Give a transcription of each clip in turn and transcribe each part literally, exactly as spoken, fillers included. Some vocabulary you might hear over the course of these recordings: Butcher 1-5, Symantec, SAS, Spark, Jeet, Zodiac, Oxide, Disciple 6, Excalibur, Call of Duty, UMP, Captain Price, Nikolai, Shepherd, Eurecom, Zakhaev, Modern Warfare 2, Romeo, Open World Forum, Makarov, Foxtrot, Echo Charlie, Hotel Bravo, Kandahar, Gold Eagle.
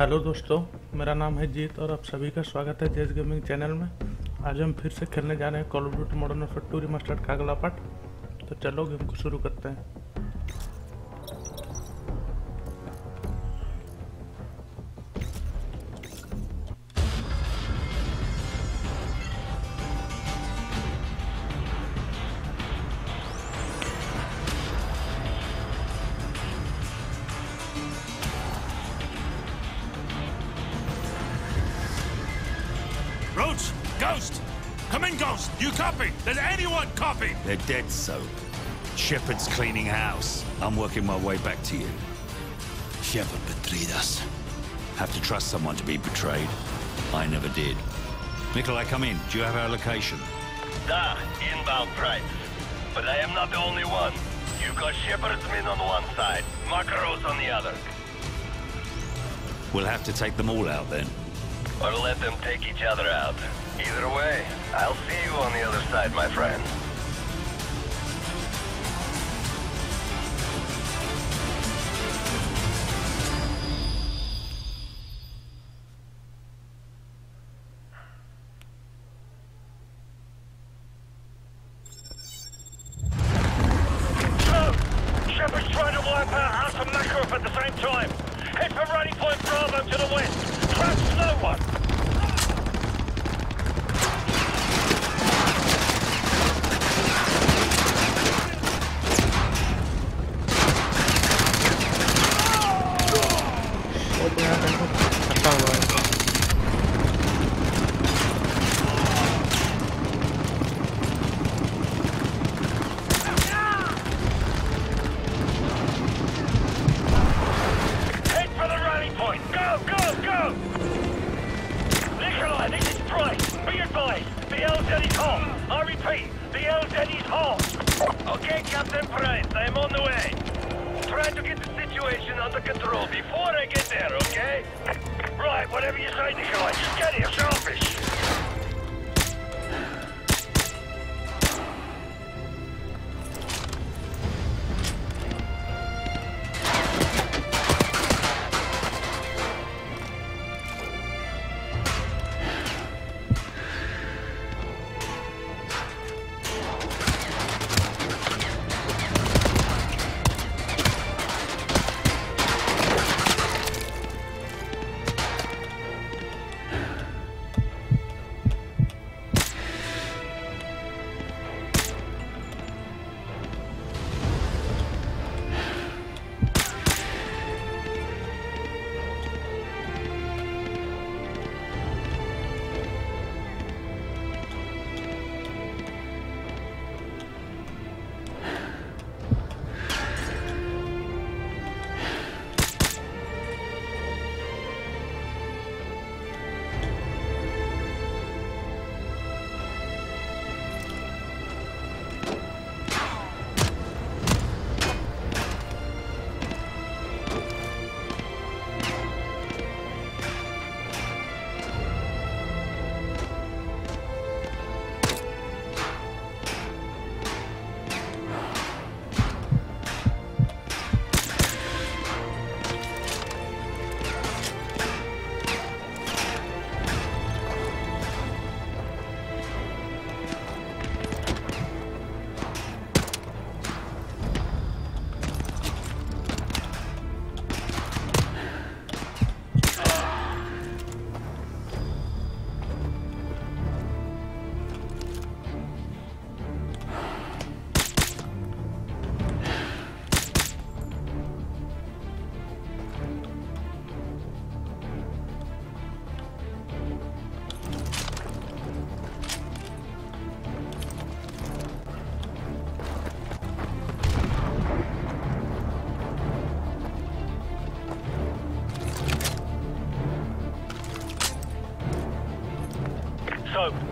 Hello दोस्तों, मेरा नाम है जीत और आप सभी का स्वागत है जेस गेमिंग चैनल में। आज हम फिर से खेलने जा रहे हैं call of duty modern Warfare two Remastered का अगला पार्ट। तो चलो गेम को शुरू करते Copy. They're dead, so. Shepherd's cleaning house. I'm working my way back to you. Shepherd betrayed us. Have to trust someone to be betrayed. I never did. Nikolai, come in. Do you have our location? Da, inbound Price. But I am not the only one. You've got Shepherd's men on one side, Makarov's on the other. We'll have to take them all out then. Or let them take each other out. Either way, I'll see you on the other side, my friend.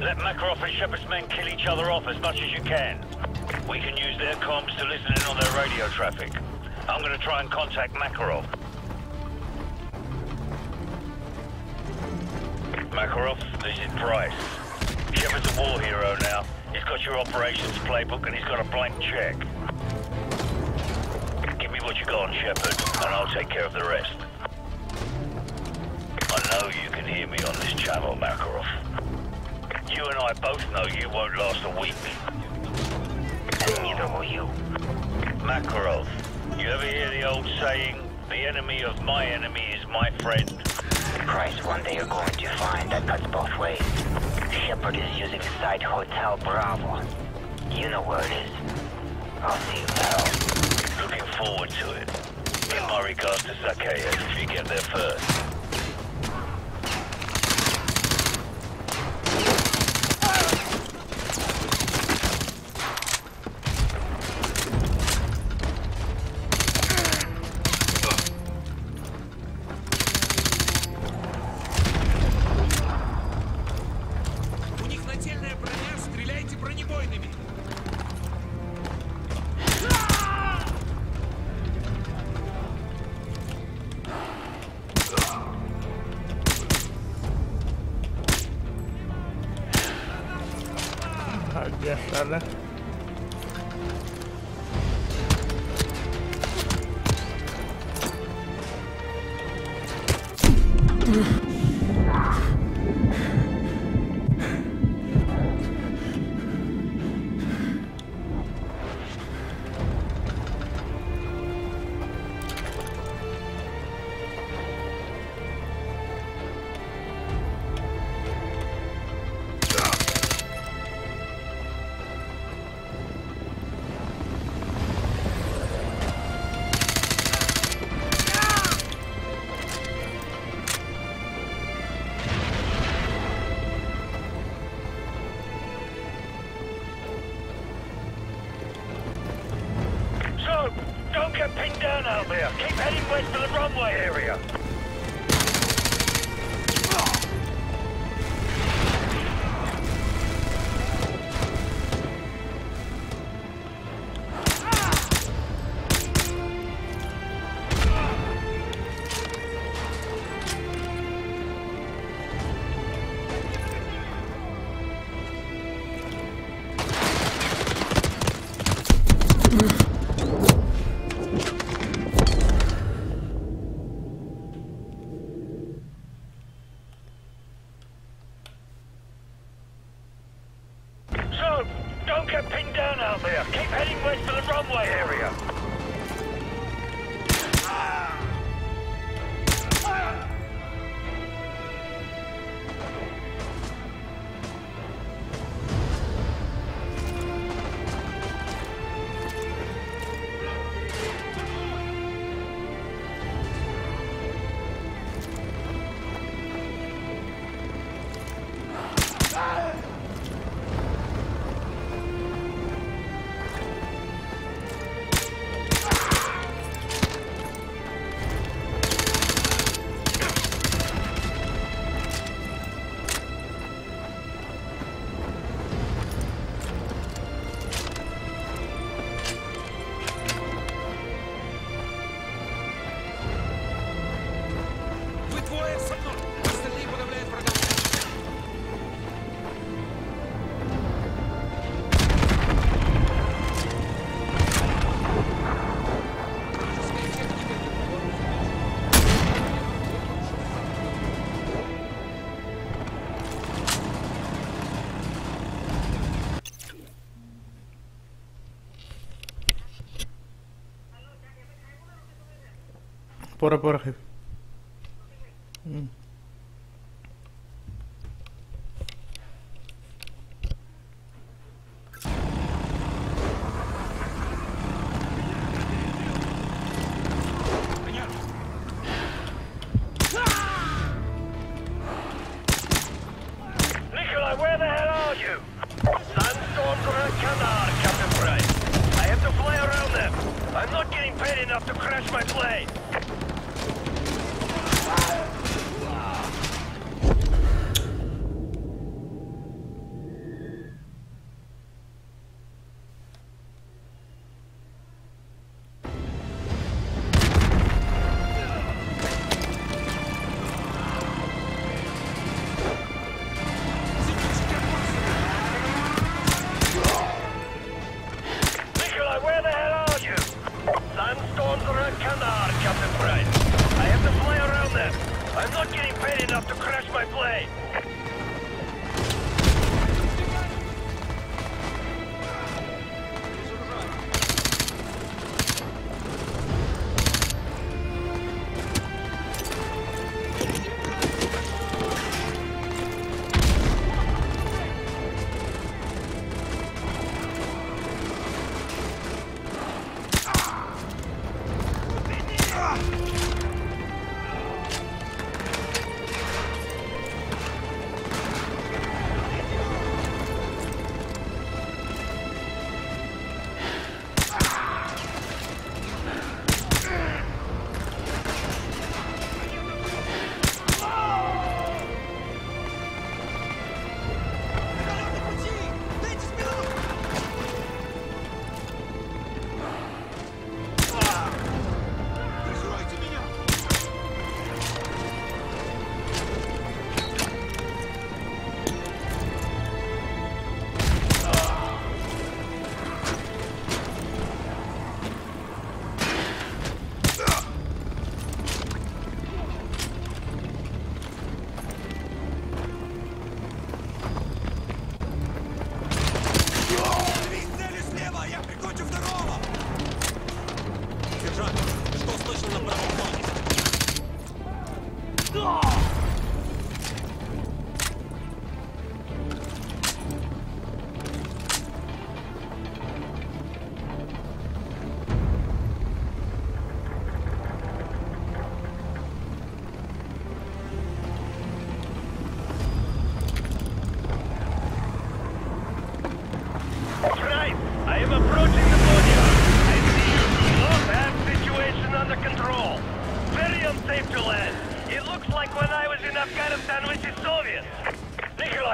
Let Makarov and Shepherd's men kill each other off as much as you can. We can use their comms to listen in on their radio traffic. I'm going to try and contact Makarov. Makarov, this is Price. Shepherd's a war hero now. He's got your operations playbook and he's got a blank check. Give me what you got on Shepherd, and I'll take care of the rest. know you can hear me on this channel, Makarov. You and I both know you won't last a week. And neither will you. Makarov, you ever hear the old saying, the enemy of my enemy is my friend? Price, one day you're going to find that cuts both ways. Shepherd is using the site Hotel Bravo. You know where it is. I'll see you now. Looking forward to it. In my regards to Zakhaev, if you get there first. Por por jefe. Mm. Nikolai, where the hell are you? Sandstorm's around Canada, Captain Price. I have to fly around them. I'm not getting paid enough to crash my plane. Where the hell are you? Sandstorms around Kandahar, Captain.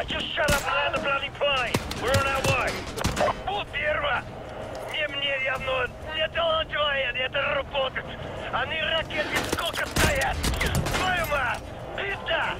Alright, just shut up and land the bloody plane. We're on our way. Вот первое. Не мне явно. Не должное, это работает. Они ракеты сколько стоят? Твою мать! Пизда!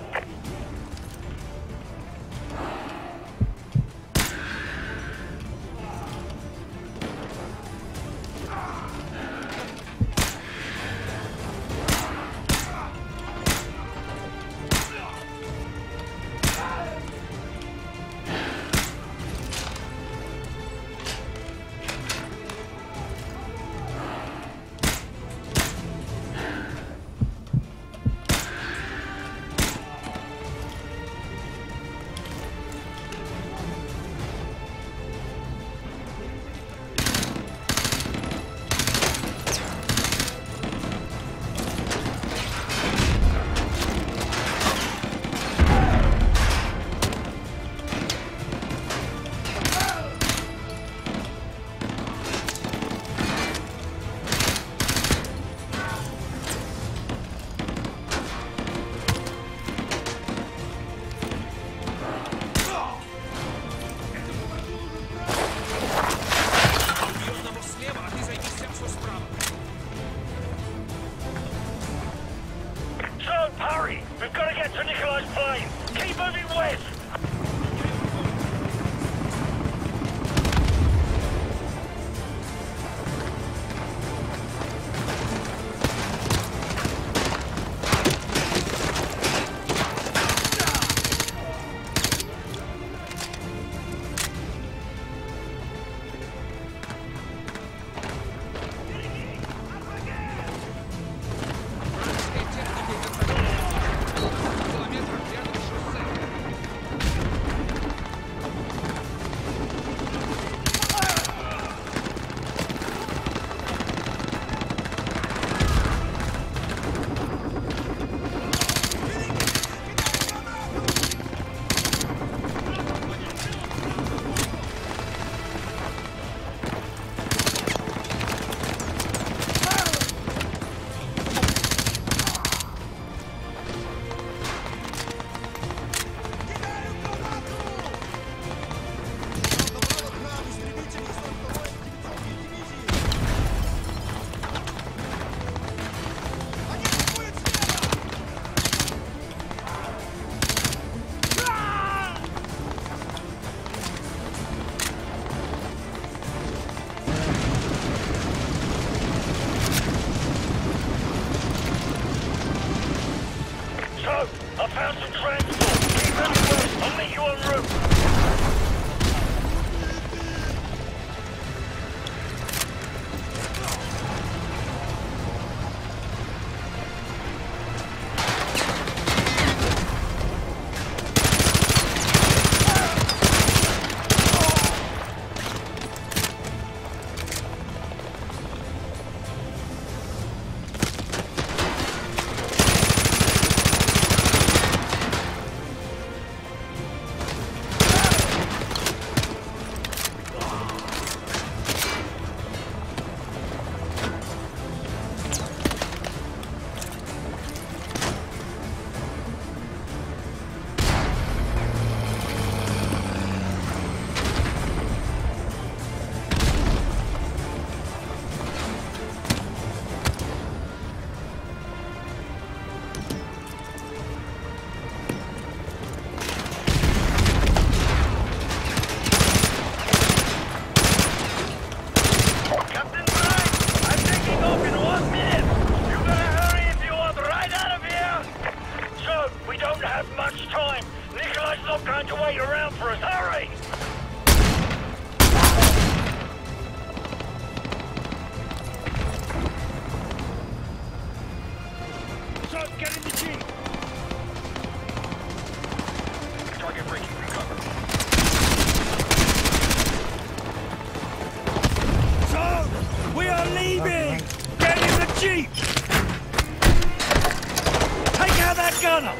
Gunner!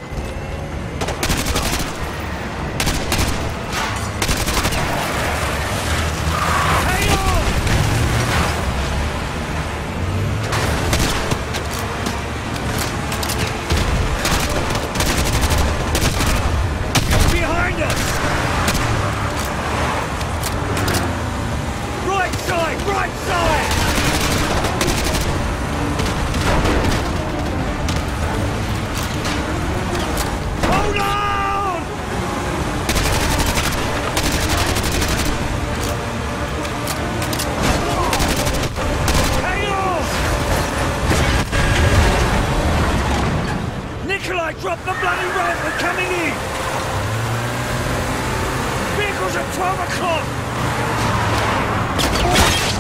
twelve o'clock!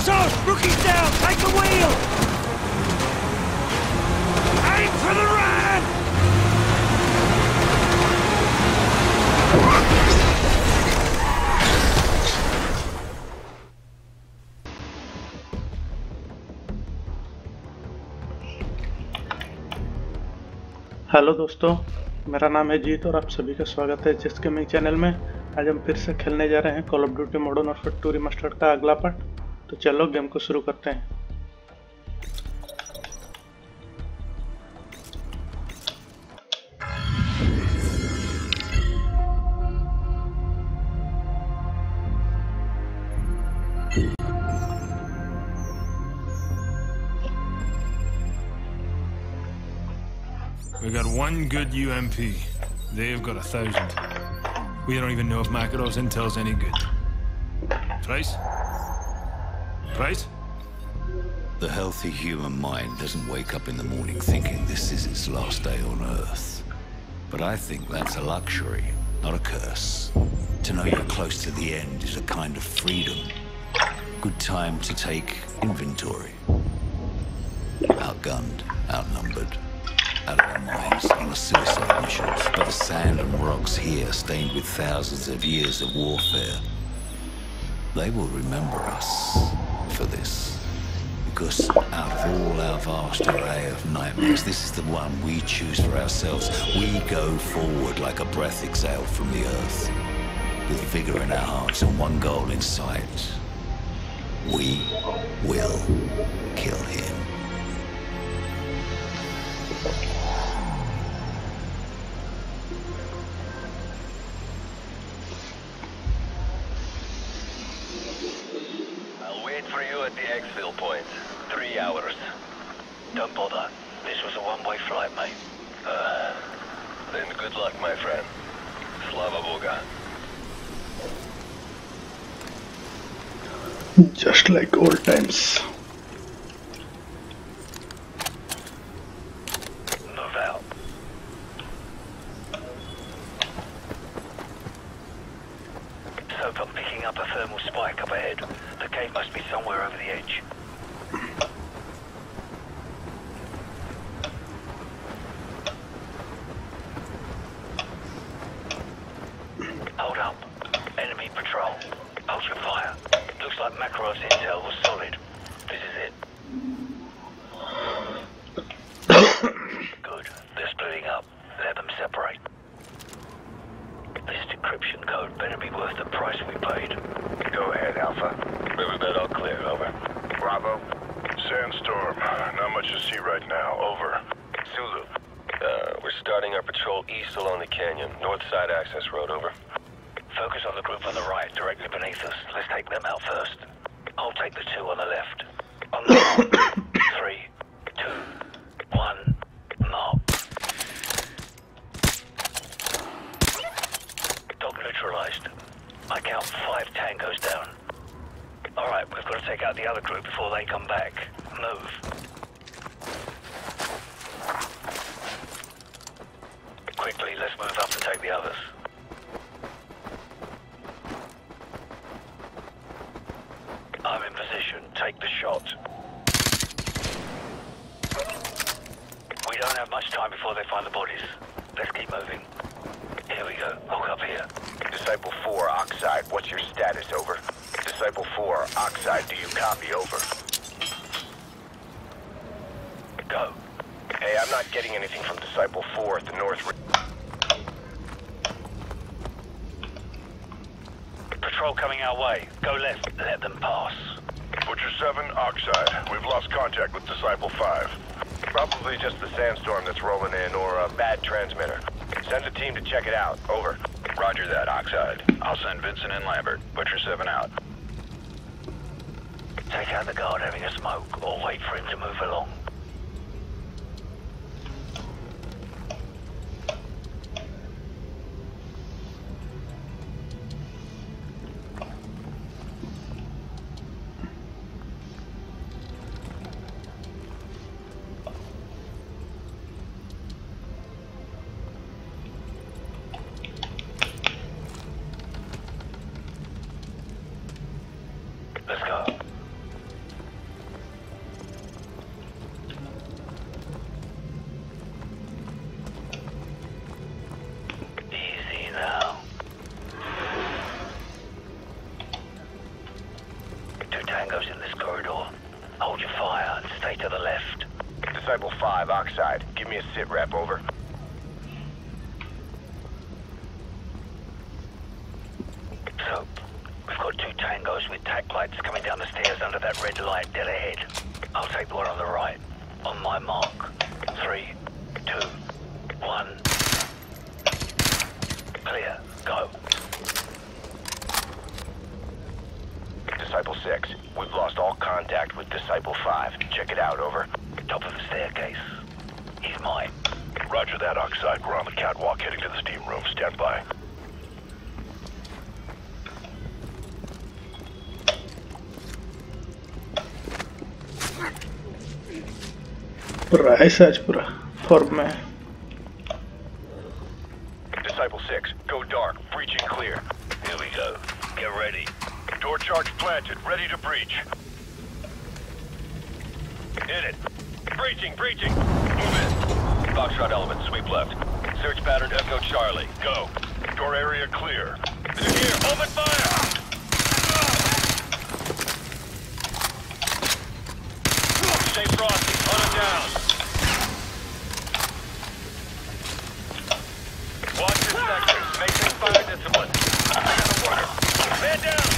So, rookie's down! Take the wheel! Aim for the right! Hello दोस्तों, मेरा नाम है जीत और आप सभी का स्वागत है जिस गेमिंग चैनल में। आज हम फिर से खेलने जा रहे हैं call of duty modern Warfare two Remastered का अगला पार्ट। तो चलो गेम को शुरू करते हैं। We've got one good U M P. They've got a thousand. We don't even know if Makarov's intel's any good. Price? Price? The healthy human mind doesn't wake up in the morning thinking this is its last day on Earth. But I think that's a luxury, not a curse. To know you're close to the end is a kind of freedom. Good time to take inventory. Outgunned, outnumbered. Out of our minds on a suicide mission, but the sand and rocks here stained with thousands of years of warfare. They will remember us for this, because out of all our vast array of nightmares, this is the one we choose for ourselves. We go forward like a breath exhaled from the earth, with vigor in our hearts and one goal in sight. We will kill him. I'll wait for you at the exfil point. Three hours. Don't bother. This was a one-way flight, mate. Uh, then good luck, my friend. Slava Boga. Just like old times. goes in this corridor. Hold your fire and stay to the left. Disciple five, Oxide. Give me a sit rep, over. So, we've got two tangos with tack lights coming down the stairs under that red light dead ahead. I'll take one on the right. On my mark. Three, two, one. Clear. Go. Disciple six, we've lost all contact with Disciple five. Check it out, over. Top of the staircase. He's mine. Roger that, Oxide. We're on the catwalk heading to the steam room. Stand by. पूरा ऐसा आज पूरा form में Disciple six, go dark, breaching clear. Here we go. Get ready. Door charge planted, ready to breach. Hit it. Breaching, breaching. Move in. Foxtrot element, sweep left. Search pattern, Echo Charlie. Go. Door area clear. They're here. Open fire! Stay frosty. Hunt them down. Watch your sectors. Maintain fire discipline. I got a warning. Man down.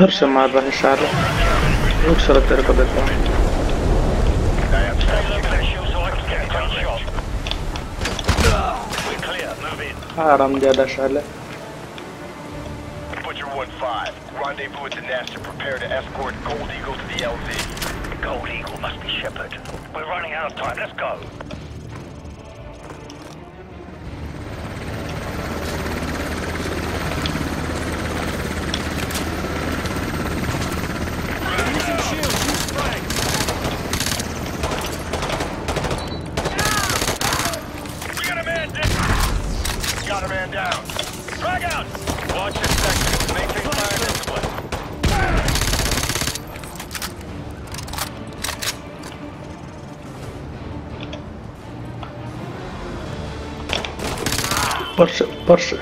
उधर से मार रहा है साला रुक साला तेरे को देता हूँ आराम ज़्यादा साला Butcher one five, rendezvous with the N A S to prepare to escort Gold Eagle to the L Z. Gold Eagle must be Shepherd. We're running out of time. Let's go. Parça, parça.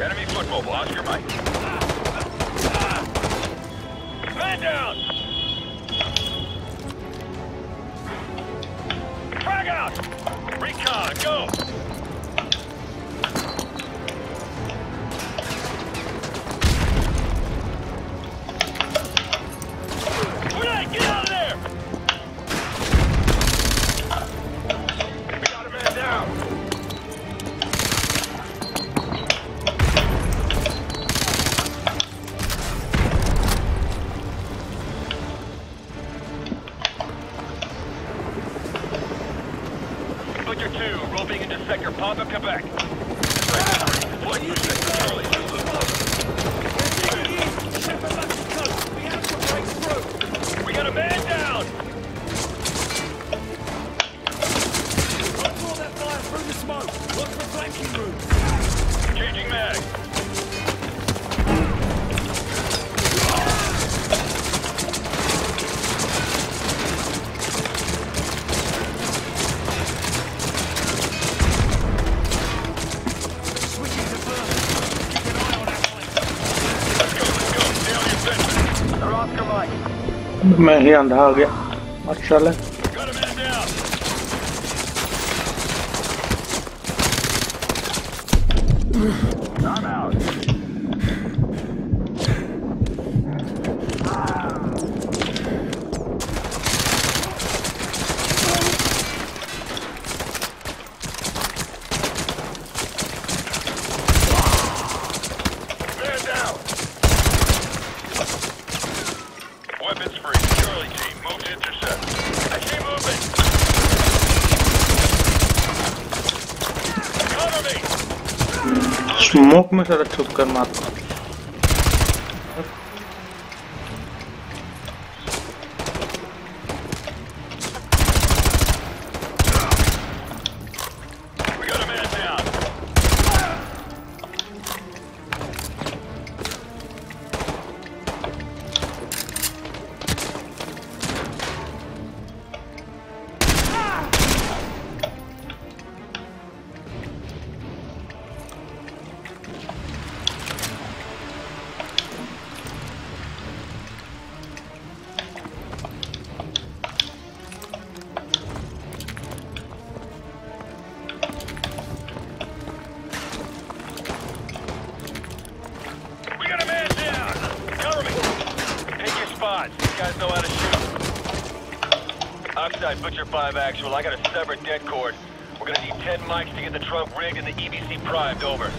Enemy foot mobile, watch your mic. Man down! Frag out! Recon, go! Sector मैं ही अंधा हो गया. अच्छा ले. Smoke में सारा छुप कर मारता हूँ. Oxide, Butcher five actual. I got a severed dead cord. We're gonna need ten mics to get the truck rigged and the E B C primed over.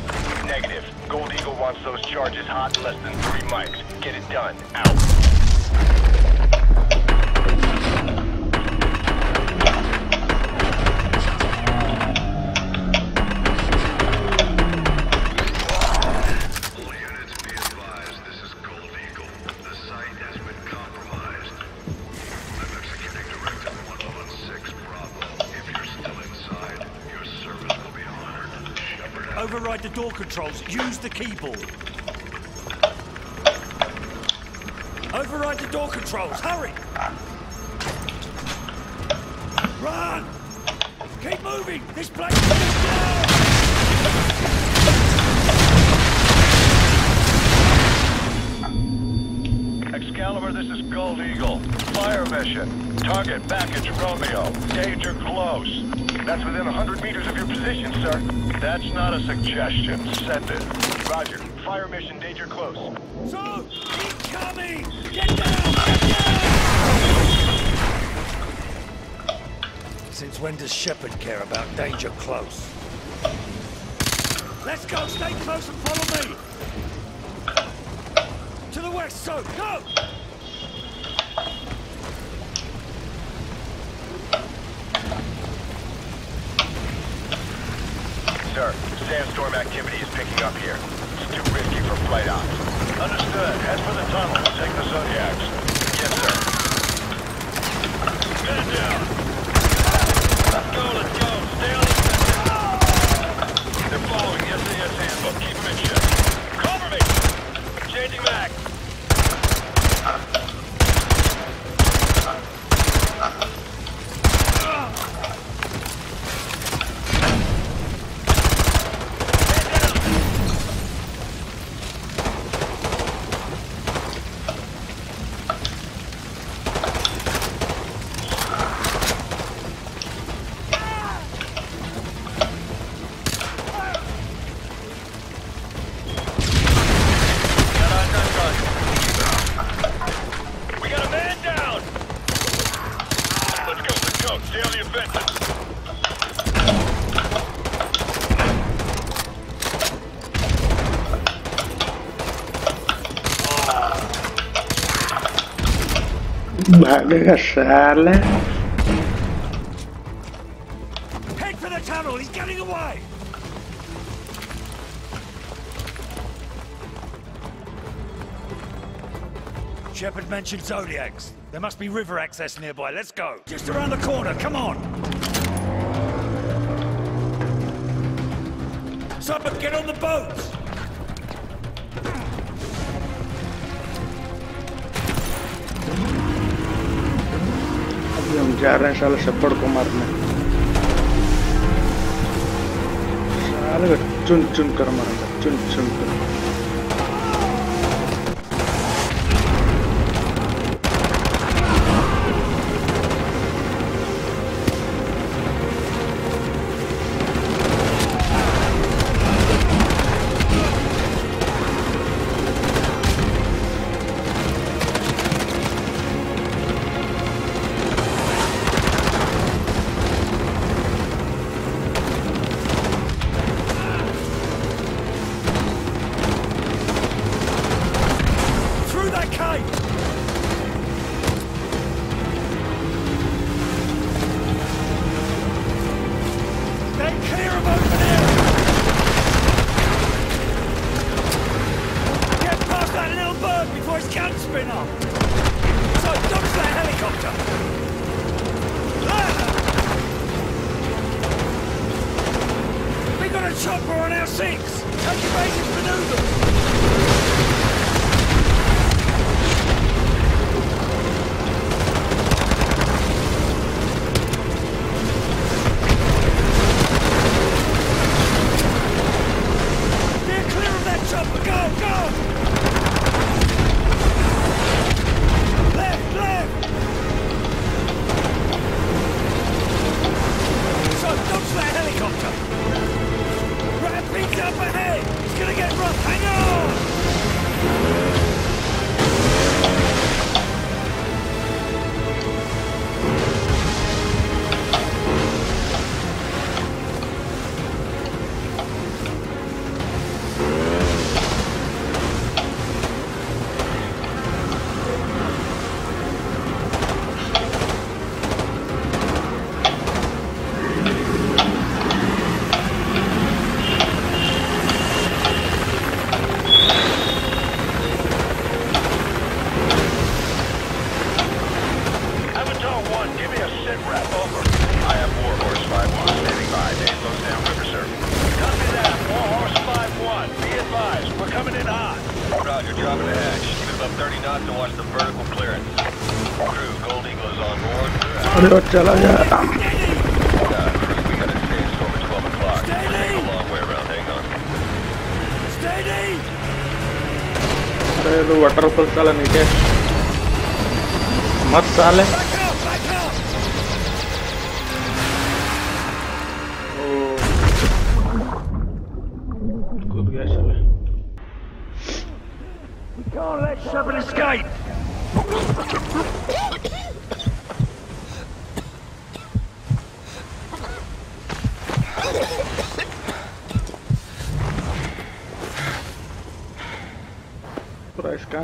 Negative. Gold Eagle wants those charges hot in less than three mics. Get it done. Out. Override the door controls. Use the keyboard. Override the door controls. Hurry! Run! Keep moving! This place is down! Excalibur, this is Gold Eagle. Fire mission. Target package Romeo. Danger close. That's within one hundred meters of your position, sir. That's not a suggestion. Send it. Roger. Fire mission, danger close. So, keep coming! Get down! Get down! Since when does Shepherd care about danger close? Let's go! Stay close and follow me! To the west, so go! Sir, sandstorm activity is picking up here. It's too risky for flight ops. Understood. Head for the tunnel. Take the Zodiacs. Yes, sir. Get it down. Let's go, let's go. Stay on the defensive. They're following the S A S handbook. Keep them in check. Cover me! Changing back. Head for the tunnel, he's getting away! Shepherd mentioned Zodiacs. There must be river access nearby, let's go! Just around the corner, come on! Someone get on the boat! हम जा रहे हैं साले shepherd को मारने. साले चुन चुन कर मारेंगे, चुन चुन कर. spin off. So dodge that helicopter. Ah! We got a chopper on our six. How do you make it maneuver? They're clear of that chopper. Go, go! चला गया अरे तो वाटरफॉल साला नीचे मत साले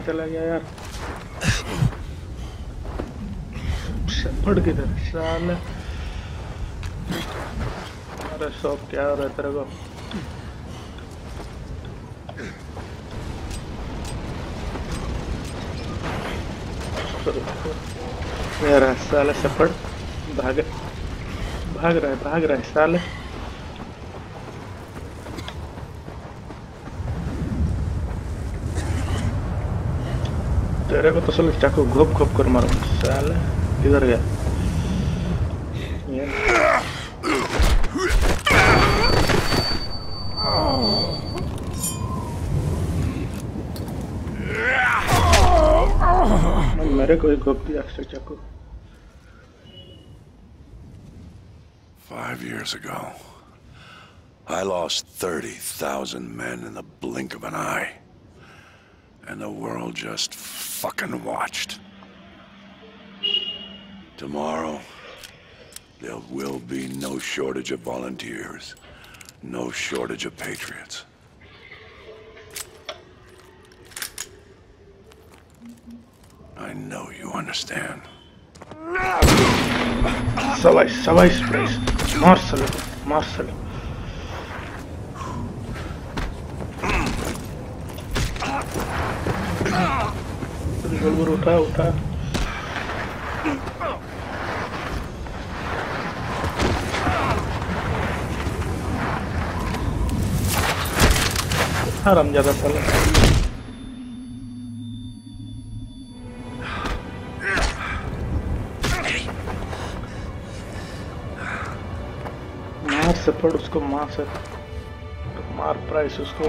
चला गया यार शेफर्ड किधर साले अरे सब क्या हो रहा है तेरे को मेरा साले शेफर्ड भाग भाग रहा है भाग रहा है साले तेरे को तो साले चाकू घोप घोप कर मारो साले इधर गया मेरे को ही घोप दिया चाकू Five years ago, I lost thirty thousand men in the blink of an eye. And the world just fucking watched. Tomorrow, there will be no shortage of volunteers, no shortage of patriots. I know you understand. Savage, savage, please. Marcel, Marcel. Revolver उठा उठा आराम ज़्यादा साला मार से पड़ उसको मार से मार प्राइस उसको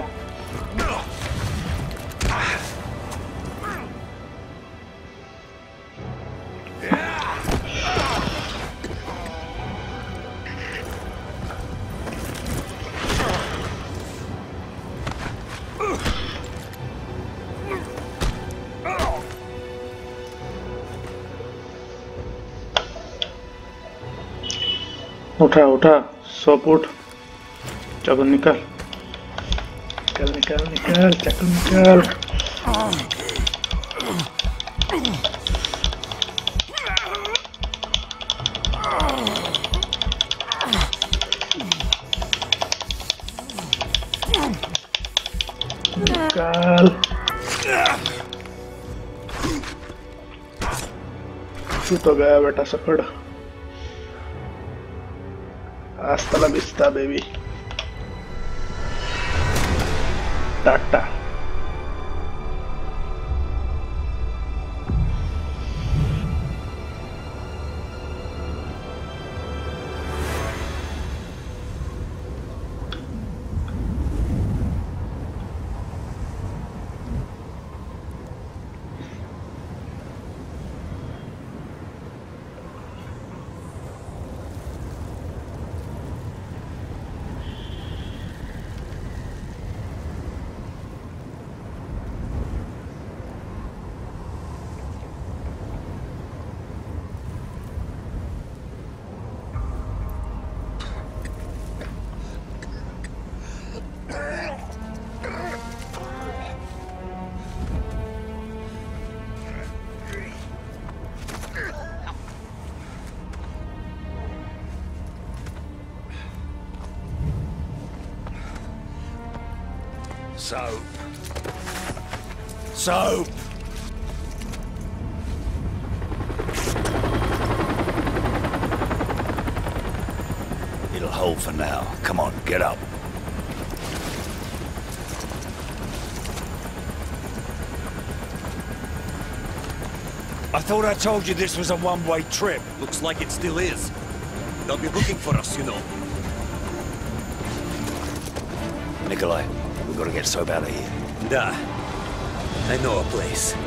उठा उठा सपोर्ट चाकू निकाल निकाल निकाल निकाल चाकू निकाल निकाल फंस तो गया बेटा सफड़। आस्था ला बिस्ता बेबी टाटा। Soap. Soap. It'll hold for now. Come on, get up. I thought I told you this was a one-way trip. Looks like it still is. They'll be looking for us, you know. Nikolai. Gotta get soap out of here. Nah, I know a place.